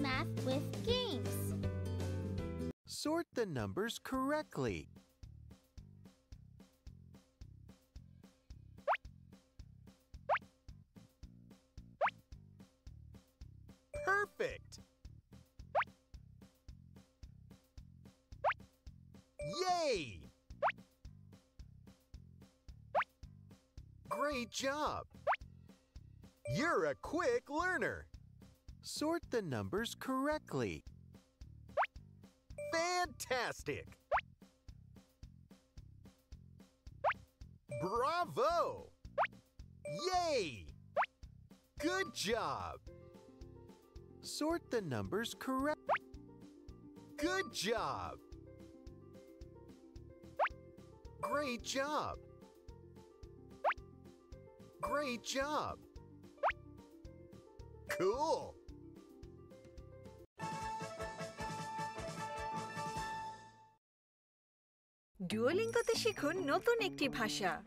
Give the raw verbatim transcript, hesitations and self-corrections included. math with games. Sort the numbers correctly. Perfect! Yay! Great job! You're a quick learner! Sort the numbers correctly. Fantastic! Bravo! Yay! Good job! Sort the numbers correct. Good job! Great job! Great job! Cool! Duolingo-te shikhun notun ekti bhasha.